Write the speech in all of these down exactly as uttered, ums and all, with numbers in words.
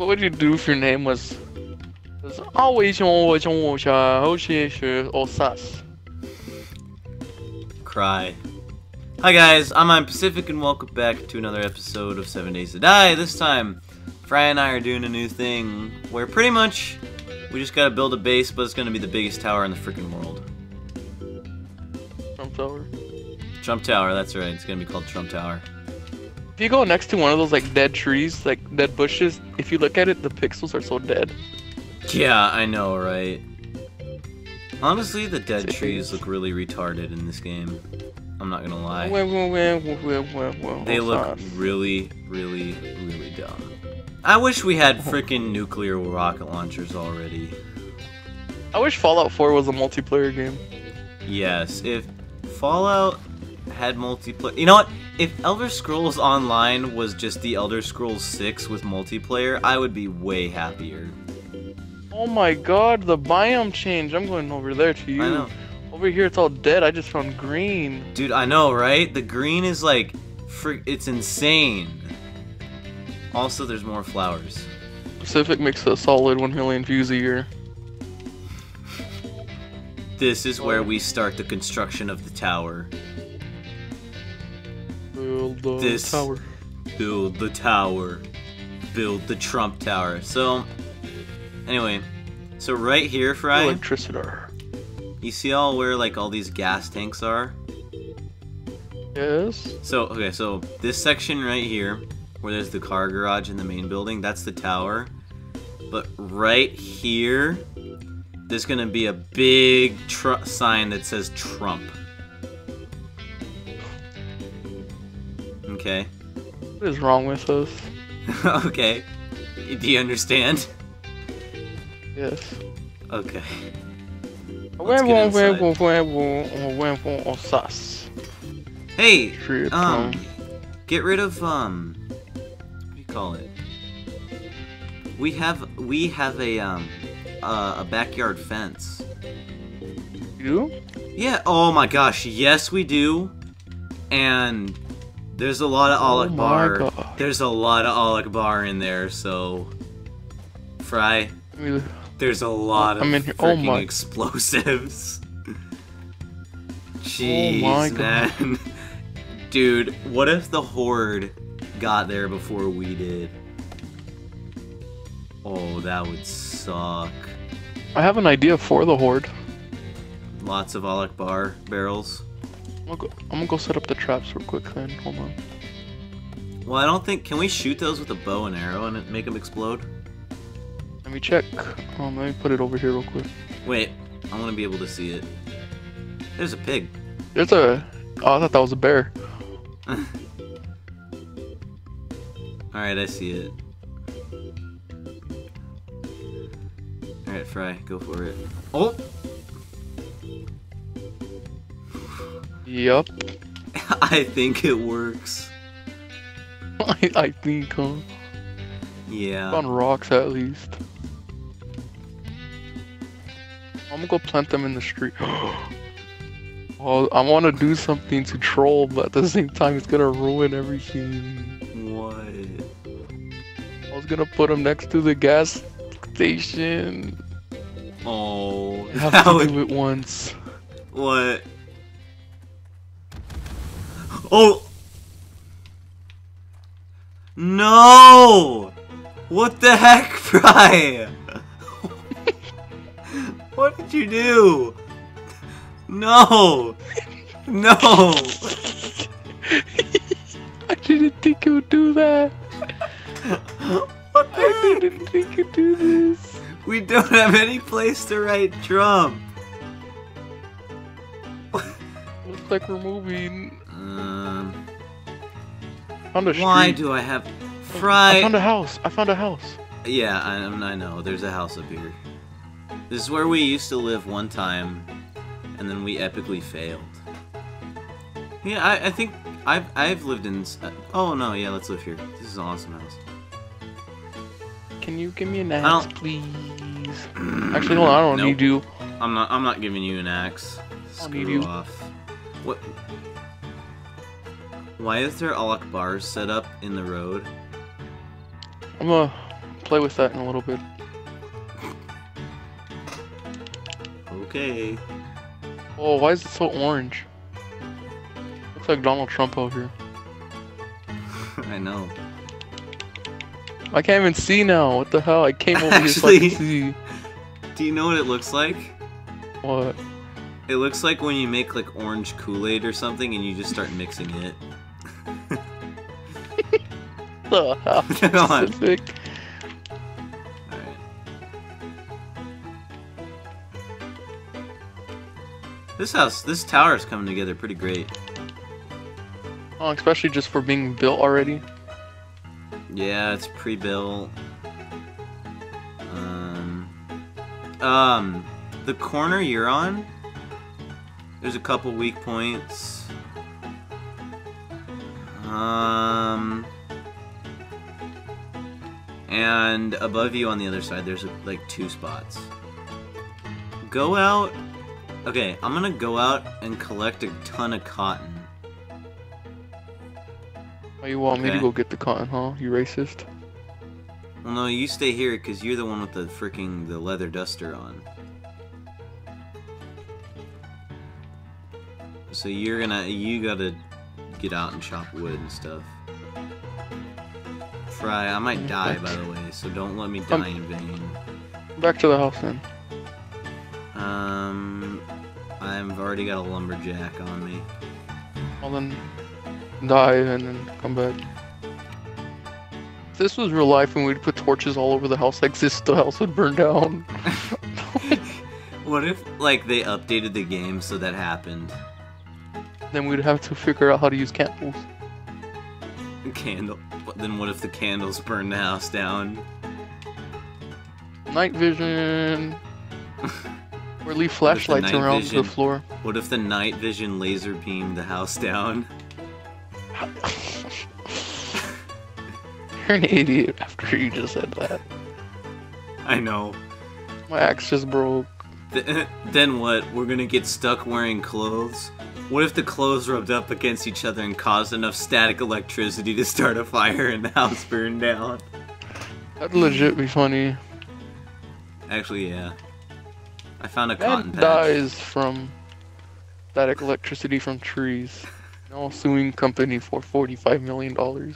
what would you do if your name was Cry. Hi guys, I'm Im Pacific and welcome back to another episode of seven days to die. This time, Fry and I are doing a new thing where pretty much we just gotta build a base, but it's gonna be the biggest tower in the freaking world. Trump Tower? Trump Tower, that's right. It's gonna be called Trump Tower. If you go next to one of those like dead trees, like dead bushes, if you look at it, the pixels are so dead. Yeah, I know, right? Honestly, the dead trees look really retarded in this game. I'm not gonna lie. They look really, really, really dumb. I wish we had freaking nuclear rocket launchers already. I wish Fallout four was a multiplayer game. Yes, if Fallout had multiplayer... You know what? If Elder Scrolls Online was just the Elder Scrolls six with multiplayer, I would be way happier. Oh my god, the biome changed. I'm going over there to you. I know. Over here it's all dead. I just found green. Dude, I know, right? The green is like, frick, it's insane. Also, there's more flowers. Pacific makes a solid one million views a year. This is where we start the construction of the tower. Build the this, tower. Build the tower. Build the Trump Tower. So... Anyway, so right here, Fry, electricity. You see all where like all these gas tanks are? Yes. So okay, so this section right here, where there's the car garage and the main building, that's the tower. But right here, there's gonna be a big tr sign that says Trump. Okay. What is wrong with us? Okay. Do you understand? Yes. Okay. Hey, um, get rid of um, what do you call it? We have we have a um uh, a backyard fence. You? Yeah. Oh my gosh. Yes, we do. And there's a lot of Alec Bar. Oh my gosh. There's a lot of Alec Bar in there. So, Fry. There's a lot of freaking oh my. explosives. Jeez, oh my God. Man. Dude, what if the horde got there before we did? Oh, that would suck. I have an idea for the horde. Lots of Alec Bar barrels. I'm gonna, go, I'm gonna go set up the traps real quick then. Hold on. Well, I don't think... Can we shoot those with a bow and arrow and make them explode? Let me check. Um, let me put it over here real quick. Wait, I want to be able to see it. There's a pig. There's a... Oh, I thought that was a bear. Alright, I see it. Alright, Fry, go for it. Oh! Yup. I think it works. I, I think, huh? Yeah. On rocks, at least. I'm gonna go plant them in the street. Oh, I want to do something to troll, but at the same time, it's gonna ruin everything. What? I was gonna put them next to the gas station. Oh, I have to would... do it once. What? Oh! No! What the heck, Fry? What did you do? No! No! I didn't think you would do that. What the I heck? didn't think you'd do this. We don't have any place to write Trump. Looks like we're moving. Um, found a Why do I have... Fry. I found a house. I found a house. Yeah, I, I know. There's a house up here. This is where we used to live one time, and then we epically failed. Yeah, I, I think I've I've lived in. Oh no, yeah, let's live here. This is an awesome house. Can you give me an axe, please? Actually, hold on. I don't nope. need you. I'm not. I'm not giving you an axe. Screw you off. What? Why is there Alec Bars set up in the road? I'm a play with that in a little bit. Okay. Oh, why is it so orange? Looks like Donald Trump over here. I know. I can't even see now. What the hell? I came over Actually, here so I can see. Do you know what it looks like? What? It looks like when you make like orange Kool-Aid or something and you just start mixing it. Oh, how specific. All right. This house, this tower is coming together pretty great. Oh, especially just for being built already. Yeah, it's pre-built. Um, um, the corner you're on, there's a couple weak points. Um, and above you on the other side, there's like two spots. Go out. Okay, I'm gonna go out and collect a ton of cotton. Oh, you want okay. me to go get the cotton, huh? You racist? Well, no, you stay here because you're the one with the freaking the leather duster on. So you're gonna, you gotta get out and chop wood and stuff. Fry, I might die, by the way, so don't let me die I'm, in vain. Back to the house then. Um, I've already got a lumberjack on me. Well then. Die and then come back. If this was real life and we'd put torches all over the house, like this, the house would burn down. What if, like, they updated the game so that happened? Then we'd have to figure out how to use candles. Candle? Then what if the candles burn the house down? Night vision. Or leave flashlights around vision... the floor. What if the night vision laser beamed the house down? You're an idiot after you just said that. I know. My axe just broke. Th then what? We're gonna get stuck wearing clothes? What if the clothes rubbed up against each other and caused enough static electricity to start a fire and the house burned down? That'd legit be funny. Actually, yeah. I found a that cotton patch. Dies from static electricity from trees. No suing company for forty-five million dollars.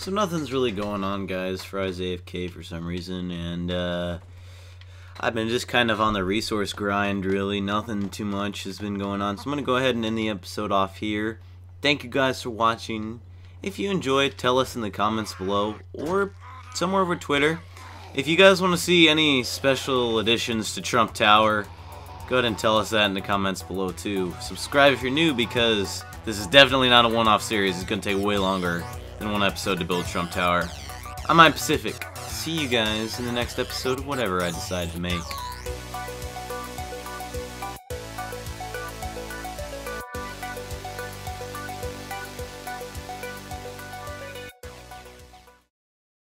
So nothing's really going on, guys. Fry's A F K for some reason, and uh, I've been just kind of on the resource grind, really. Nothing too much has been going on. So I'm going to go ahead and end the episode off here. Thank you guys for watching. If you enjoyed, tell us in the comments below or somewhere over Twitter. If you guys want to see any special additions to Trump Tower, go ahead and tell us that in the comments below, too. Subscribe if you're new, because this is definitely not a one-off series. It's going to take way longer in one episode to build Trump Tower. I'm Im Pacific. See you guys in the next episode of whatever I decide to make.